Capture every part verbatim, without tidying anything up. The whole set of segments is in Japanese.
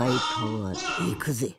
戦い変わる。行くぜ。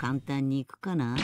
簡単にいくかな。